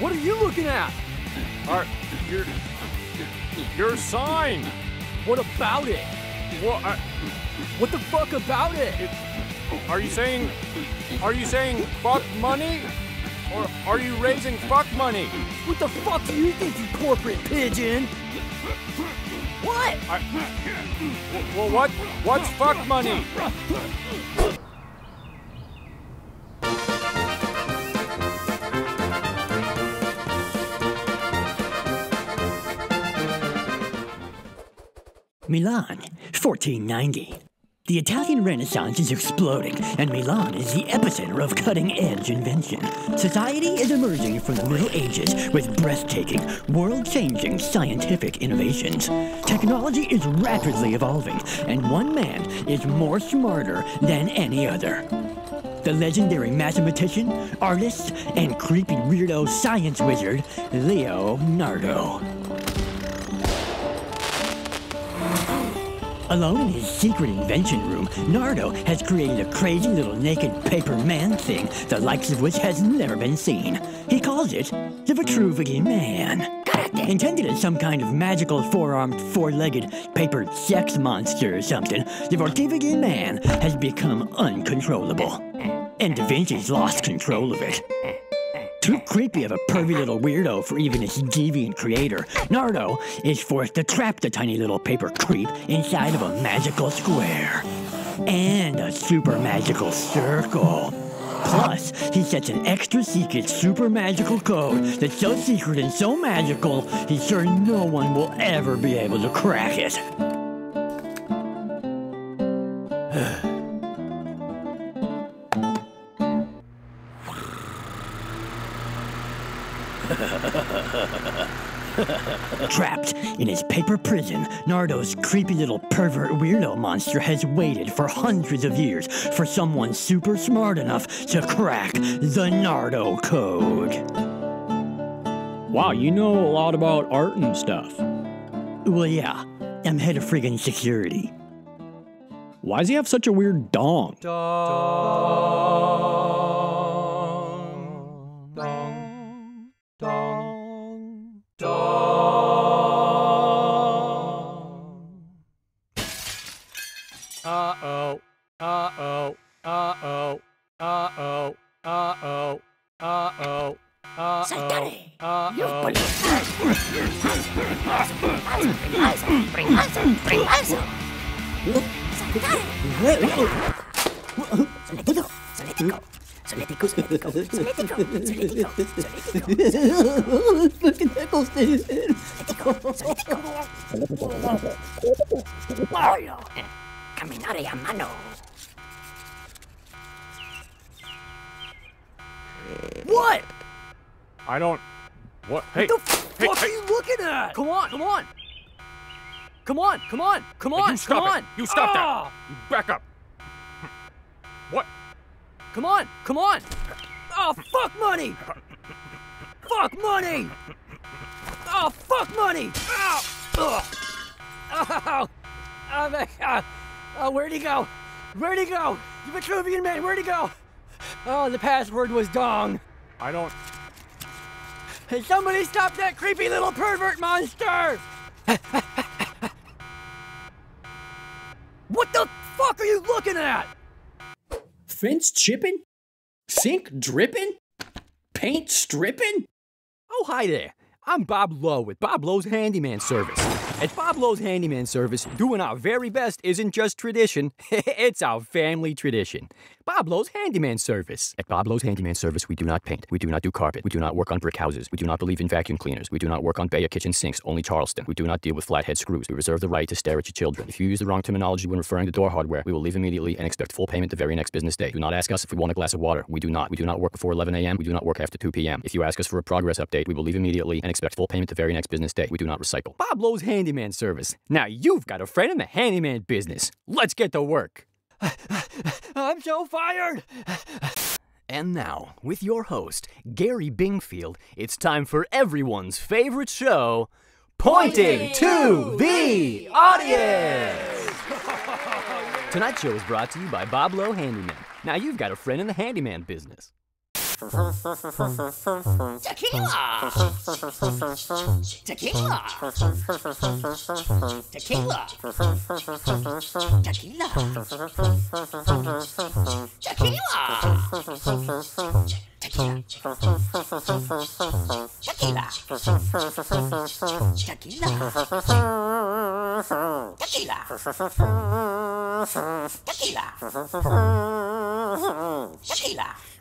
What are you looking at? Your sign. What about it? What the fuck about it? Are you saying fuck money? Or are you raising fuck money? What the fuck do you think, you corporate pigeon? What? Well, what's fuck money? Milan, 1490. The Italian Renaissance is exploding, and Milan is the epicenter of cutting-edge invention. Society is emerging from the Middle Ages with breathtaking, world-changing scientific innovations. Technology is rapidly evolving, and one man is more smarter than any other. The legendary mathematician, artist, and creepy weirdo science wizard, Nardo. Alone in his secret invention room, Nardo has created a crazy little naked paper man thing, the likes of which has never been seen. He calls it the Vitruvian Man. Intended as some kind of magical four-armed, four-legged paper sex monster or something, the Vitruvian Man has become uncontrollable. And Da Vinci's lost control of it. Too creepy of a pervy little weirdo for even its deviant creator, Nardo is forced to trap the tiny little paper creep inside of a magical square. And a super magical circle. Plus, he sets an extra secret super magical code that's so secret and so magical, he's sure no one will ever be able to crack it. Trapped in his paper prison, Nardo's creepy little pervert weirdo monster has waited for hundreds of years for someone super smart enough to crack the Nardo code. Wow, you know a lot about art and stuff. Well, yeah. I'm head of friggin' security. Why does he have such a weird dong? Caminare a mano. What? I don't. What? Hey! What the fuck are you looking at? Come on! Come on! Come on! Come on! Come on! Come on! You stop that! You back up! What? Come on! Come on! Oh, fuck money! Fuck money! Oh, fuck money! Ow! Ow! Oh my God! Oh, where'd he go? Where'd he go? The Vitruvian Man, where'd he go? Oh, the password was dong. I don't... Hey, somebody stop that creepy little pervert monster! What the fuck are you looking at? Fence chipping? Sink dripping? Paint stripping? Oh, hi there. I'm Bob Lowe with Bob Lowe's Handyman Service. At Bob Lowe's Handyman Service, doing our very best isn't just tradition, it's our family tradition. Bob Lowe's Handyman Service. At Bob Lowe's Handyman Service, we do not paint, we do not do carpet, we do not work on brick houses, we do not believe in vacuum cleaners, we do not work on Baya kitchen sinks, only Charleston. We do not deal with flathead screws, we reserve the right to stare at your children. If you use the wrong terminology when referring to door hardware, we will leave immediately and expect full payment the very next business day. Do not ask us if we want a glass of water, we do not work before 11 a.m., we do not work after 2 p.m. If you ask us for a progress update, we will leave immediately and expect full payment the very next business day. We do not recycle. Bob Lowe's Handyman Service. Now you've got a friend in the handyman business. Let's get to work. I'm so fired! And now, with your host, Gary Bingfield, it's time for everyone's favorite show, Pointing to the Audience! Tonight's show is brought to you by Bob Lowe Handyman. Now you've got a friend in the handyman business.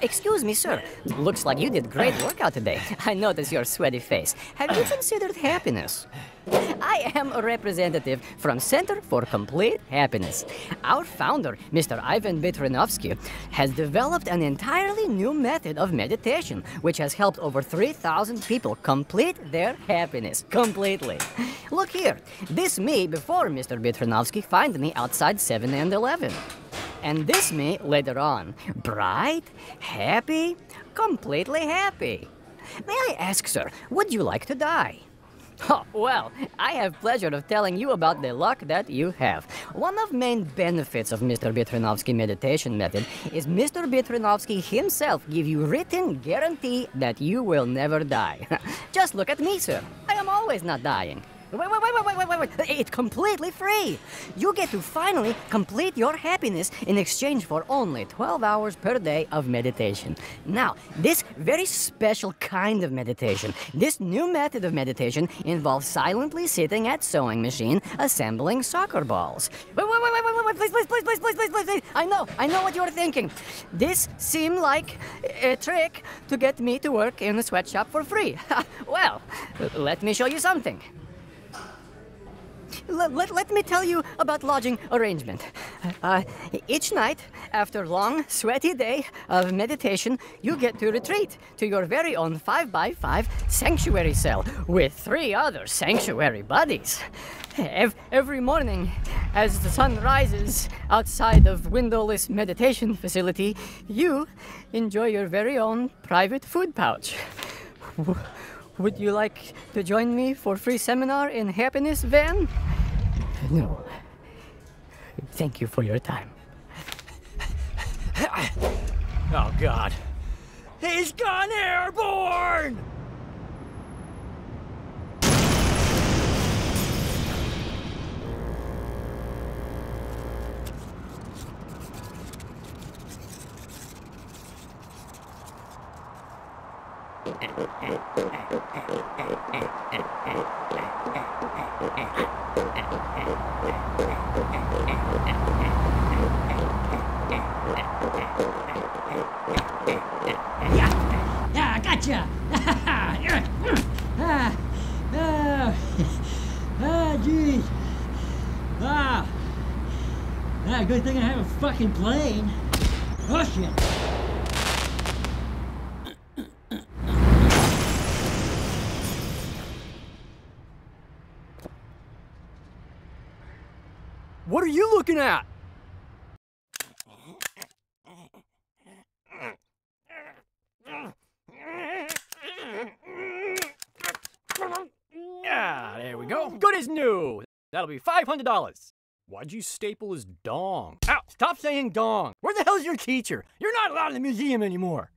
Excuse me, sir. Looks like you did great workout today. I notice your sweaty face. Have you considered happiness? I am a representative from Center for Complete Happiness. Our founder, Mr. Ivan Bitranovsky, has developed an entirely new method of meditation, which has helped over 3,000 people complete their happiness completely. Look here. This me before Mr. Bitranovsky find me outside 7 and 11. And this me later on. Bright, happy, completely happy. May I ask, sir, would you like to die? Oh, well, I have pleasure of telling you about the luck that you have. One of main benefits of Mr. Bitranovsky meditation method is Mr. Bitranovsky himself give you written guarantee that you will never die. Just look at me, sir. I am always not dying. Wait, it's completely free. You get to finally complete your happiness in exchange for only 12 hours per day of meditation. Now, this very special kind of meditation, this new method of meditation involves silently sitting at sewing machine, assembling soccer balls. Wait, please. I know what you're thinking. This seemed like a trick to get me to work in a sweatshop for free. Well, let me show you something. Let me tell you about lodging arrangement. Each night, after long, sweaty day of meditation, you get to retreat to your very own 5x5 sanctuary cell with 3 other sanctuary buddies. Every morning, as the sun rises outside of windowless meditation facility, you enjoy your very own private food pouch. Would you like to join me for free seminar in happiness, Van? No. Thank you for your time. Oh, God. He's gone airborne! Yeah, gotcha. Geez. Wow. Good thing I have a fucking plane. Oh shit. What are you looking at? Ah, there we go. Good as new. That'll be $500. Why'd you staple his dong? Ow, stop saying dong. Where the hell's your teacher? You're not allowed in the museum anymore.